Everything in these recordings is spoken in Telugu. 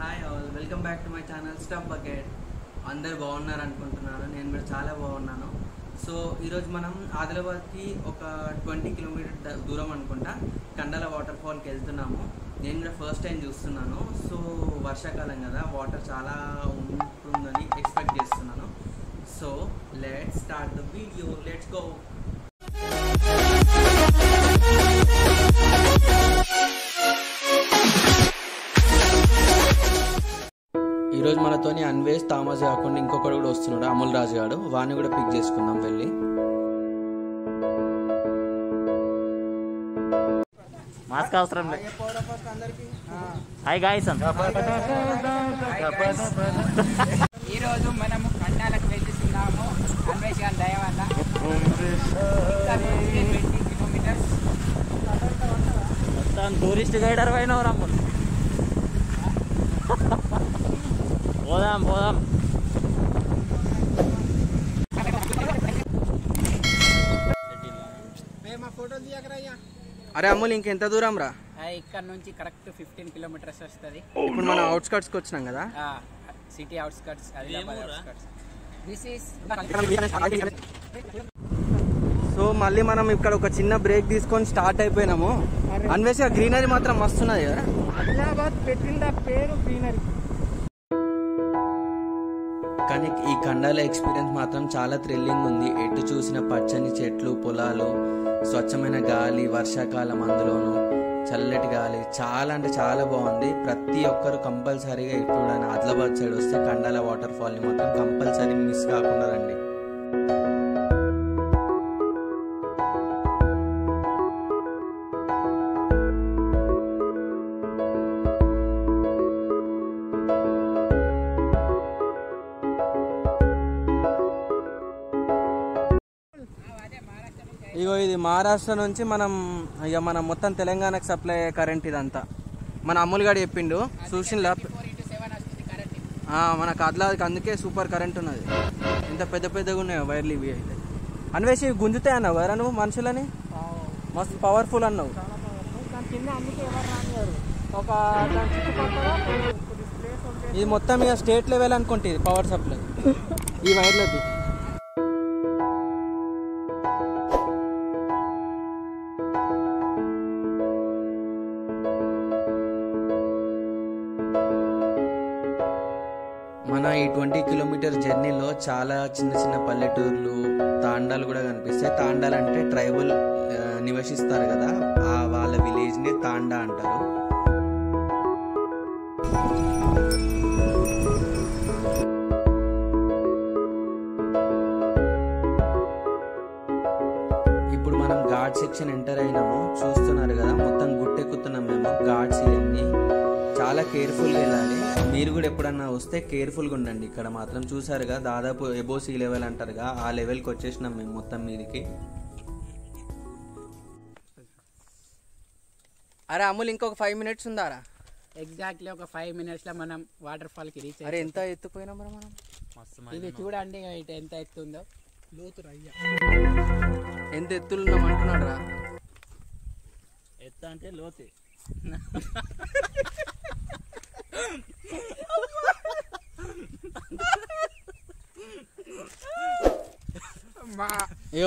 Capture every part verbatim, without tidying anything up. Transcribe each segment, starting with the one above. High all welcome back to my channel stuff bucket अंदर बागुन्नारु नेनु कूडा चाला बागुन्नानु सो ईरोजु मनम आदिलाबाद की ओक ट्वेंटी किलोमीटर दूरम अनुकुंटा कंडला वाटर फॉल की वेल्तुन्नामु नेनु कूडा फस्ट टाइम चूस्तुन्नानु सो वर्षाकालं कदा वाटर चाला उंटुंदनी एक्सपेक्ट चेस्तुन्नानु so let's start the video let's go मन तो अन्वेज तामस इंकोड़ वस्तना अमल राज वाणी टूरिस्ट गैडर పోదాం పోదాం మేమ ఫోటో తీయకరాయ్యా అరే అమ్ముల్ ఇంక ఎంత దూరం రా ఇక్కడ నుంచి కరెక్ట్ ఫిఫ్టీన్ కిలోమీటర్స్ వస్తది ఇప్పుడు మనం అవుట్ స్కర్ట్స్ కి వచ్చాం కదా ఆ city outskirts Adilabad outskirts this is so మళ్ళీ మనం ఇక్కడ ఒక చిన్న బ్రేక్ తీసుకొని స్టార్ట్ అయిపోయినాము అన్వేష గ్రీనరీ మాత్రం మస్తున్నది కదా ఆదిలాబాద్ పెట్టిన పేరు గ్రీనరీ कंडाला एक्सपीरियंस चाला थ्रिल्लिंग उंदी एटू चूसिना पच्चनी चेट्लू पोलालू स्वच्छमैन गाली वर्षाकालं अंदुलोनू चल्लटि गाली चाला अंटे चाला बागुंदी प्रति ओक्करू कंपल्सरीगा इप्पुडु आदिलाबाद सैड वस्ते कंडाला वाटर फॉल नि मात्रम कंपल्सरी मिस काकुंडा रंडी इगो इध महाराष्ट्र नीचे मन मन मोतम तेलंगाणा की सप्लाई अये करेंट इदंता मन अमूल गाड़ी चेप्पिंडु चूसिनला मन आदिलाबाद अंदुके सूपर करेंट उन्नदी इंत पेद्द पेद्दगा उन्नायि वैर्लु इवि अयिते अन्वेषि गुंजुते अन्नावु कदा नुव्వు मनुषुलनि मस्त पवर्फुल अन्नावु इदि मोत्तम इक स्टेट लेवल अनुकुंटे इदि पवर सप्लाई ई वैर्लदी మన ఈ ట్వంటీ కిలోమీటర్ జర్నీలో చాలా చిన్న చిన్న పల్లెటూర్లు తాండాలు కూడా కనిపిస్తాయి. తాండాలు అంటే ట్రైబల్ నివసిస్తారు కదా ఆ వాళ్ళ విలేజ్ ని తాండా అంటారు. ఇప్పుడు మనం ఘాట్ సెక్షన్ ఎంటర్ అయినాము. చూస్తున్నారు కదా మొత్తం గుట్టెక్కుతున్నాం మేము. ఘాట్స్ ఇవన్నీ చాలా కేర్ఫుల్ గా వెళ్ళాలి. మీరు కూడా ఎప్పుడన్నా వస్తే కేర్ఫుల్ గా ఉండండి. ఇక్కడ మాత్రం చూసారుగా దాదాపు ఎబో సీ లెవెల్ అంటారుగా ఆ లెవెల్ కి వచ్చేసాం మేము మొత్తం మీదకి. అరే అమూల్ ఇంకొక ఐదు నిమిషాలు ఉందారా? ఎగ్జాక్ట్లీ ఒక ఐదు నిమిషాల మనం వాటర్ ఫాల్ కి రీచ్ అయ్యాం. అరే ఎంత ఎత్తుపోయినా మరి మనం మస్తు ఇది చూడండి ఇట ఎంత ఎత్తుందో లోతు రయ్య ఎంత ఎత్తులున్నాం అంటున్నారా? ఎత్త అంటే లోతే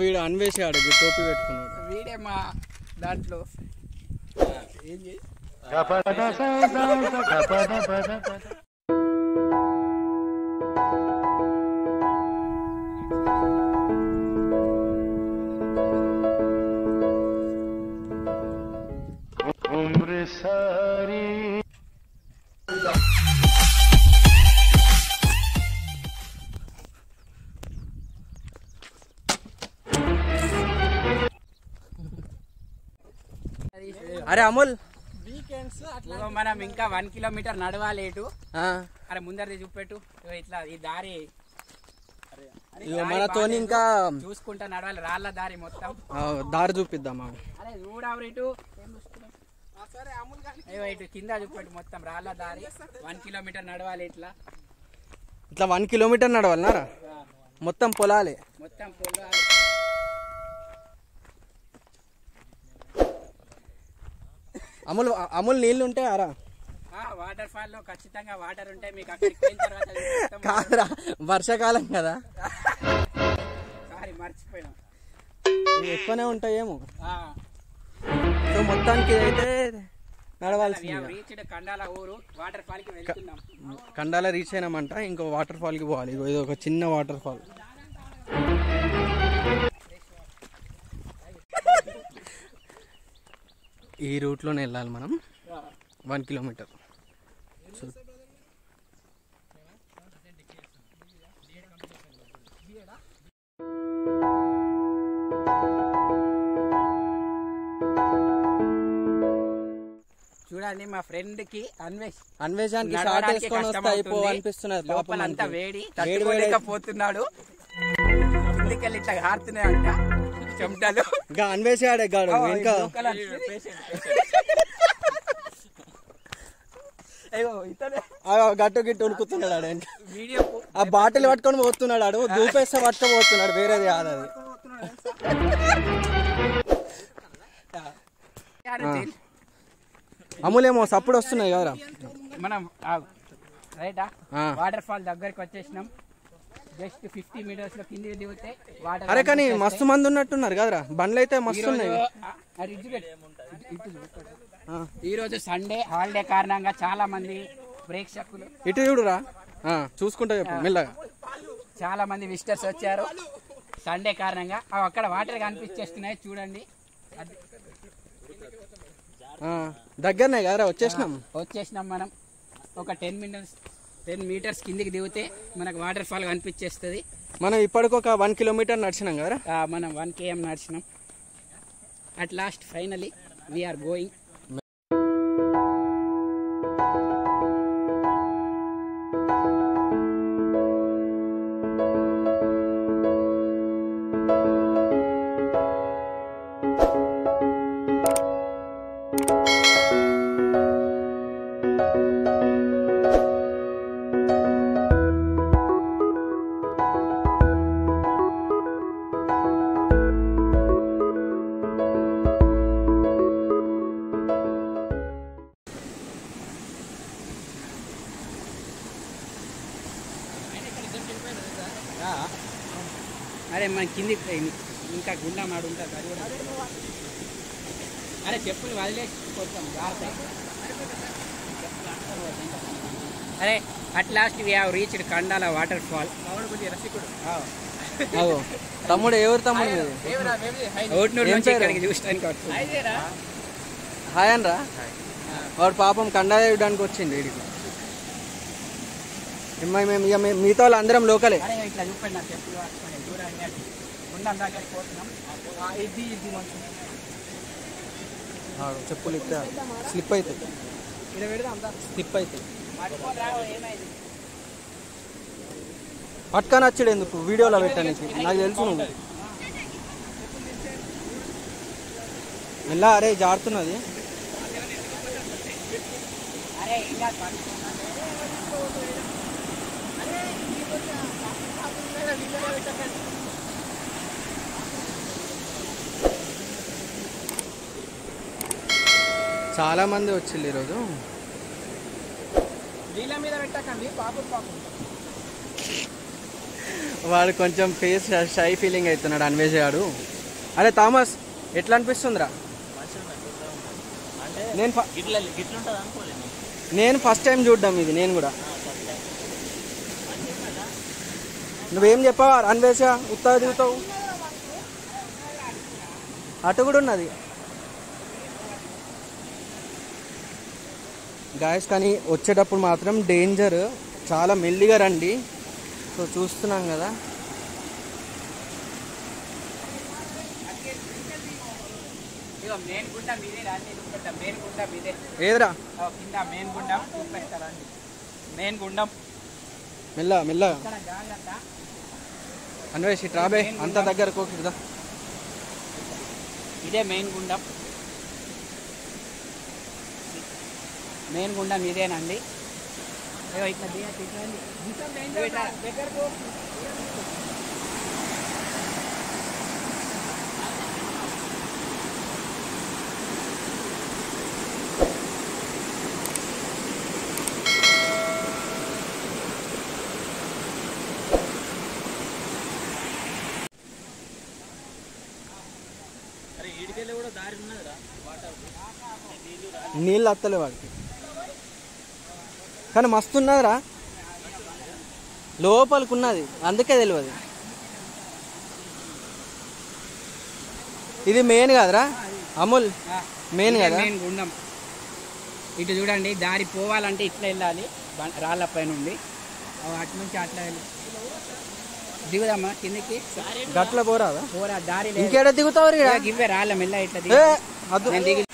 वीड अन्वेषा टोपी वीडे दांट అరే అమూల్ వీకెండ్స్ అట్లా మనం ఇంకా ఒక కిలోమీటర్ నడవాలి ఇటు ఆ అరే ముందరది చూపెట్టు ఇట్లా ఈ దారి అరే ఇగో మన తోని ఇంకా చూసుకుంటా నడవాలి రాళ్ళ దారి మొత్తం ఆ దారి చూపిద్దామా అరే చూడవరు ఇటు ఏం చూస్తున్నావ్ ఆ సరే అమూల్ గాని ఏయ్ ఇటు కింద చూపెట్టు మొత్తం రాళ్ళ దారి ఒక కిలోమీటర్ నడవాలి ఇట్లా ఇట్లా ఒక కిలోమీటర్ నడవాలనారా మొత్తం పొలాలే మొత్తం పొలాలే అమూల్ అమూల్ నీళ్ళు ఉంటాయా రా? ఆ కాదురా వర్షాకాలం కదా ఎక్కువనే ఉంటాయేమో. సో మొత్తానికి ఇదైతే నడవాల్సింది. కండాల ఊరు వాటర్ ఫాల్ కి వెళ్తున్నాం. కండాల రీచ్ అయినామంట, ఇంకో వాటర్ ఫాల్ కి పోవాలి. ఇది ఒక చిన్న వాటర్ ఫాల్. ఈ రూట్లోనే వెళ్ళాలి మనం. వన్ కిలోమీటర్ చూడండి. మా ఫ్రెండ్ కి అన్వేష్ అన్వేషానికి షార్ట్ వేసుకొని వస్తా అయిపో అనిపిస్తున్నారు. లోపల అంతా వేడి తట్టుకోలేకపోతున్నాడు. ముందుకెళ్ళి ఇట్లా హారుతున్నాయి అంట చెమటలు. ఇంకా అన్వేష్ ఆడే గాడు ఇంకా గట్టు గిట్టు ఉడుకుతున్నాడు ఆడ. ఆ బాటిల్ పట్టుకొని పోతున్నాడు ఆడు. దూపేస్తే పట్టుకుపోతున్నాడు, వేరేది కాదు అది. అమ్ములేమో సప్పుడు వస్తున్నాయి కదరా. మనం రైటా వాటర్ ఫాల్ దగ్గరికి వచ్చేసినాం. జస్ట్ ఫిఫ్టీ మీటర్స్ లో కింద దిగితే వాటర్. అరే కానీ మస్తు మంది ఉన్నట్టున్నారు కదరా. బండ్లు అయితే మస్తు ఉన్నాయి. ఈ రోజు సండే హాలిడే కారణంగా చాలా మంది ప్రేక్షకులు ఇటు చూడురా చూసుకుంటా చెప్పు మెల్లగా. చాలా మంది విజిటర్స్ వచ్చారు సండే కారణంగా. అక్కడ వాటర్ కనిపించేస్తున్నాయి చూడండి. దగ్గరనే కదరా వచ్చేసినాం. వచ్చేసినాం మనం. ఒక టెన్ మినిట్స్ టెన్ మీటర్స్ కిందికి దిగితే మనకు వాటర్ ఫాల్ కనిపించేస్తుంది. మనం ఇప్పటికి ఒక వన్ కిలోమీటర్ నడిచినాం కదా. మనం వన్ కేఎం నడిచినాం. At last finally we are going. అరే మన కిందికి పోయి ఇంకా గుండా మాడు ఉంటుంది అది కూడా. అరే చెప్పులు వదిలేసి పోతాం జాగ్రత్త. అరే at last we have reached Kandala water fall. తమ్ముడు ఎవరు తమ్ముడు చూసానికి హాయ్ అనరా. వాడు పాపం కండా చూడడానికి వచ్చింది వీడికి. మిగతా వాళ్ళు అందరం లోకలే. ఇట్లా చూపండి నాకు చెప్పులు చెప్పులు ఇట్లా స్లిప్ అవుతుంది స్లిప్ అవుతుంది పట్కా నచ్చాడు. ఎందుకు వీడియోలో పెట్టడానికి నాకు తెలుసు నువ్వు ఎలా. అరే జారుతున్నది. చాలా మంది వచ్చింది ఈరోజు. వాడు కొంచెం ఫేస్ షై ఫీలింగ్ అవుతున్నాడు అన్వేష్ గాడు. అరే థామస్ ఎట్లా అనిపిస్తుందిరా? నేను నేను ఫస్ట్ టైం చూడ్డాం ఇది. నేను కూడా నువ్వేం చెప్పావా అన్వేష ఉత్తా దిగుతావు. అటు కూడా ఉన్నది గాయస్. కానీ వచ్చేటప్పుడు మాత్రం డేంజర్, చాలా మెల్లిగా రండి. సో చూస్తున్నాం కదా. ఏదిరా మెయిన్ గుండం మెల్ల మెల్ల అన్వేషి ట్రాబే అంత దగ్గర కోకిదా. ఇదే మెయిన్ గుండం. మెయిన్ గుండం ఇదేనండి. నీళ్ళు అత్తలే వాడికి. కానీ మస్తు ఉన్నదిరా లోపలికి ఉన్నది, అందుకే తెలియదు. ఇది మెయిన్ కాదురా అమూల్, మెయిన్ కదా గుండం. ఇటు చూడండి దారి పోవాలంటే ఇట్లా వెళ్ళాలి, రాళ్ళ పైన ఉంది. అటు నుంచి అట్లా దిగుదామా కిందకి, గట్ల పోరాదా పోరా దారి ఇంకేడ దిగుతావు ఇవ్వే రాళ్ళ మెల్ల ఇట్లా దిగి.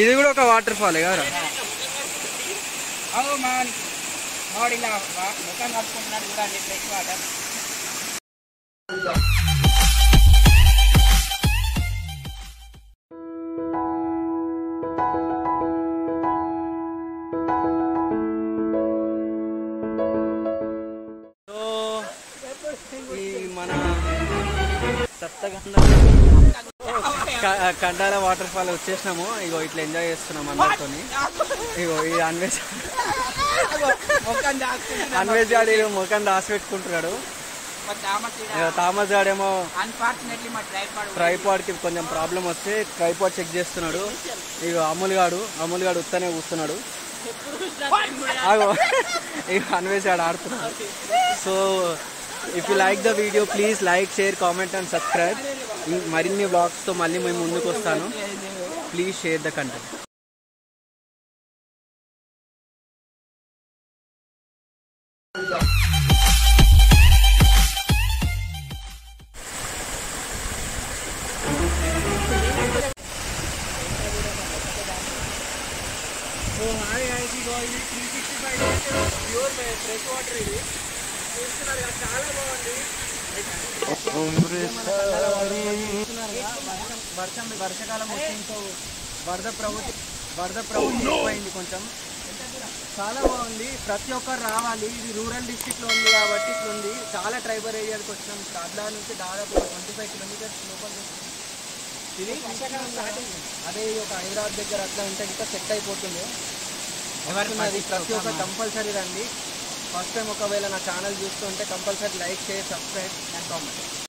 ఇది కూడా ఒక వాటర్ ఫాల్ కదా. మన సప్తగంధ కండాల వాటర్ ఫాల్ వచ్చేసినాము. ఇగో ఇట్లా ఎంజాయ్ చేస్తున్నాం అందరితో. ఇగో ఈ అన్వేజ్ అన్వేజ్ గాడీలు ముఖం దాసి పెట్టుకుంటున్నాడు. తామస్ గాడేమో ట్రైపాడ్ కి కొంచెం ప్రాబ్లం వస్తే ట్రైపాడ్ చెక్ చేస్తున్నాడు. ఇక అమూల్ గాడు అమూల్ గాడు ఉత్తనే కూస్తున్నాడు. ఇక అన్వేజ్ గాడు ఆడుతున్నాడు. So if you like the video please like, share, comment and subscribe. మరిన్ని బ్లాగ్స్తో మళ్ళీ మేము ముందుకు వస్తాను. Please share the content. చాలా బాగుంది. వర్షం వర్షకాలం వచ్చిందో వరద ప్రవృత్తి వరద ప్రవృత్తి అయిపోయింది కొంచెం. చాలా బాగుంది, ప్రతి ఒక్కరు రావాలి. ఇది రూరల్ డిస్ట్రిక్ట్లో ఉంది కాబట్టి ఇట్లా ఉంది. చాలా ట్రైబల్ ఏరియాకి వచ్చినాం. కద్లా నుంచి దాదాపు ట్వంటీ ఫైవ్ కిలోమీటర్స్ లోపల ఇది అదే ఒక హైదరాబాద్ దగ్గర అట్లా ఉంటే ఇంకా సెట్ అయిపోతుంది. ఎవరికైనా ప్రతి ఒక్కరు కంపల్సరీ రండి. ఫస్ట్ టైం ఒకవేళ నా ఛానల్ చూస్తుంటే compulsory like, share, subscribe and comment.